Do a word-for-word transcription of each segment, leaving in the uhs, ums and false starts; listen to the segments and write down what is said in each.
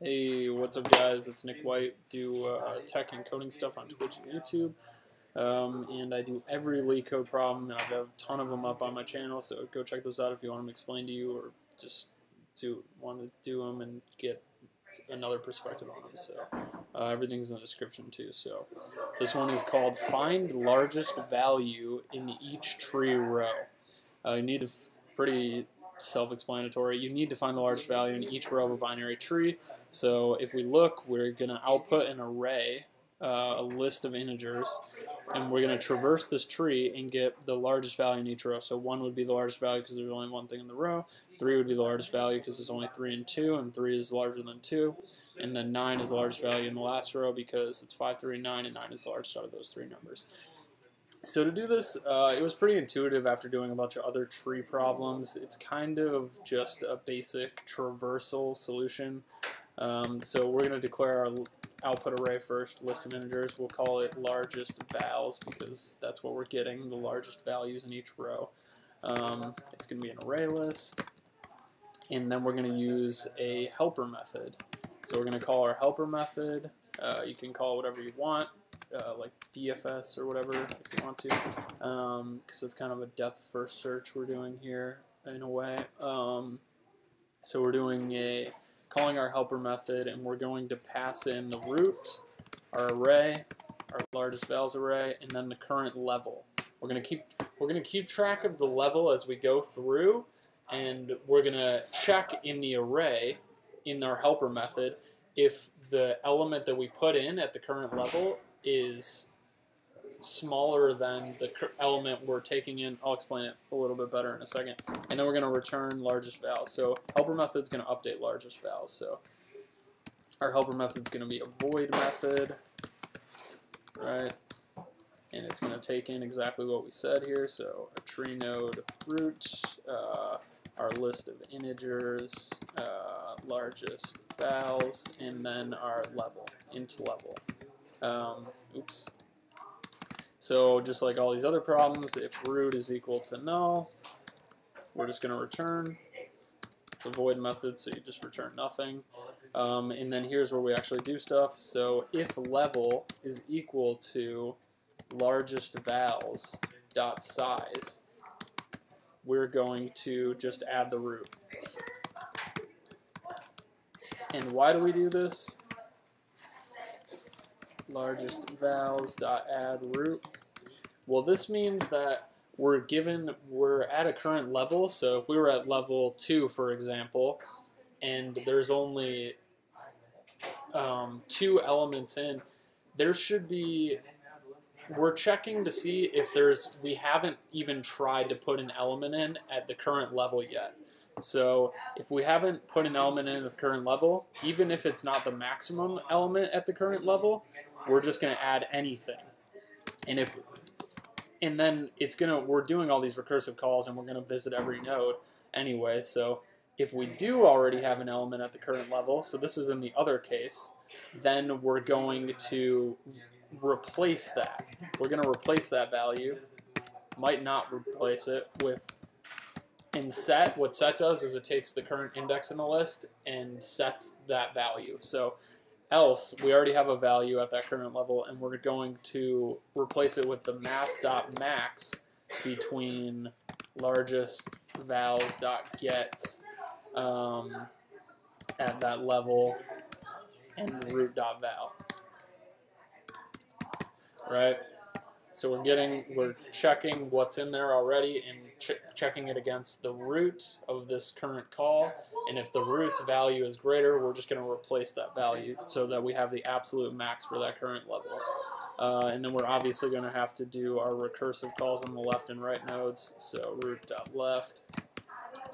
Hey, what's up guys, it's Nick White. Do uh, tech and coding stuff on Twitch and YouTube, um, and I do every LeetCode problem, and I've got a ton of them up on my channel, so go check those out if you want them explained to you, or just do want to do them and get another perspective on them. So uh, everything's in the description too. So this one is called Find Largest Value in Each Tree Row. Uh, you need to pretty self-explanatory. You need to find the largest value in each row of a binary tree. So if we look, we're going to output an array, uh, a list of integers, and we're going to traverse this tree and get the largest value in each row. So one would be the largest value because there's only one thing in the row. Three would be the largest value because there's only three and two, and three is larger than two. And then nine is the largest value in the last row because it's five, three, and nine, and nine is the largest out of those three numbers. So to do this, uh, it was pretty intuitive after doing a bunch of other tree problems. It's kind of just a basic traversal solution. Um, so we're going to declare our output array first, list of integers. We'll call it largest vals because that's what we're getting, the largest values in each row. Um, it's going to be an array list. And then we're going to use a helper method. So we're going to call our helper method. Uh, you can call it whatever you want. Uh, like D F S or whatever if you want to, because um, it's kind of a depth first search we're doing here in a way. Um, so we're doing a calling our helper method, and we're going to pass in the root, our array, our largest vals array, and then the current level. We're gonna keep we're gonna keep track of the level as we go through, and we're gonna check in the array in our helper method if the element that we put in at the current level is smaller than the element we're taking in. I'll explain it a little bit better in a second. And then we're going to return largest vals. So helper method's going to update largest vals. So our helper method's going to be a void method, right? And it's going to take in exactly what we said here. So a tree node root, uh, our list of integers, uh, largest vals, and then our level, int level. Um, oops. So just like all these other problems, if root is equal to null, we're just going to return. It's a void method, so you just return nothing. Um, and then here's where we actually do stuff. So if level is equal to largest vals dot size, we're going to just add the root. And why do we do this? Largest vals dot add root. Well, this means that we're given we're at a current level. So if we were at level two, for example, and there's only um, two elements in, there should be we're checking to see if there's we haven't even tried to put an element in at the current level yet. So if we haven't put an element in at the current level, even if it's not the maximum element at the current level, we're just going to add anything. And if and then it's going to we're doing all these recursive calls, and we're going to visit every node anyway. So if we do already have an element at the current level, so this is in the other case, then we're going to replace that. We're going to replace that value. Might not replace it with And set, what set does is it takes the current index in the list and sets that value. So else, we already have a value at that current level, and we're going to replace it with the math.max between largest vals.gets um, at that level and root.val. Right? So we're getting, we're checking what's in there already and ch checking it against the root of this current call. And if the root's value is greater, we're just going to replace that value so that we have the absolute max for that current level. Uh, and then we're obviously going to have to do our recursive calls on the left and right nodes. So root.left.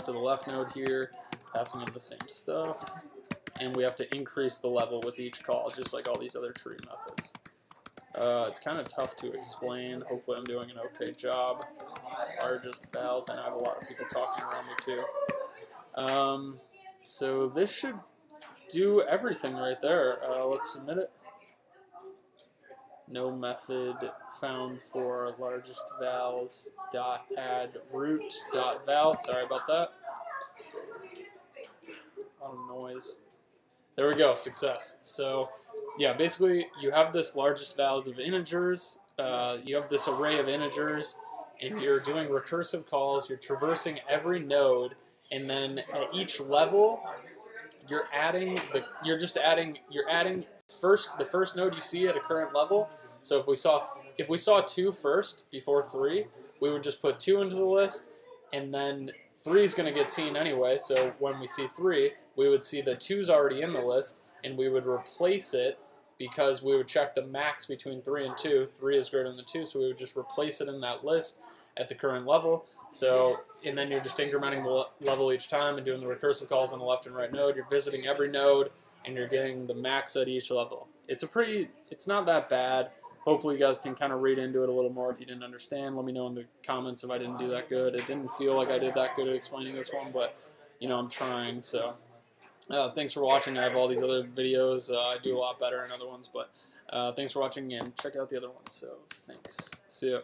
So the left node here, passing in the same stuff. And we have to increase the level with each call, just like all these other tree methods. Uh, it's kind of tough to explain. Hopefully I'm doing an okay job. Largest vals, and I have a lot of people talking around me too. Um, so this should do everything right there. Uh, let's submit it. No method found for largest vals dot add root dot val. Sorry about that. A lot of noise. There we go, success. So yeah, basically you have this largest values of integers, uh, you have this array of integers, and you're doing recursive calls, you're traversing every node, and then at each level you're adding the you're just adding you're adding first the first node you see at a current level. So if we saw if we saw two first before three, we would just put two into the list, and then three is going to get seen anyway. So when we see three, we would see the two's already in the list, and we would replace it because we would check the max between three and two. Three is greater than two, so we would just replace it in that list at the current level. So, and then you're just incrementing the level each time and doing the recursive calls on the left and right node. You're visiting every node, and you're getting the max at each level. It's a pretty, it's not that bad. Hopefully you guys can kind of read into it a little more if you didn't understand. Let me know in the comments if I didn't do that good. It didn't feel like I did that good at explaining this one, but, you know, I'm trying, so... Uh, thanks for watching. I have all these other videos. Uh, I do a lot better in other ones, but uh, thanks for watching, and check out the other ones. So thanks. See ya.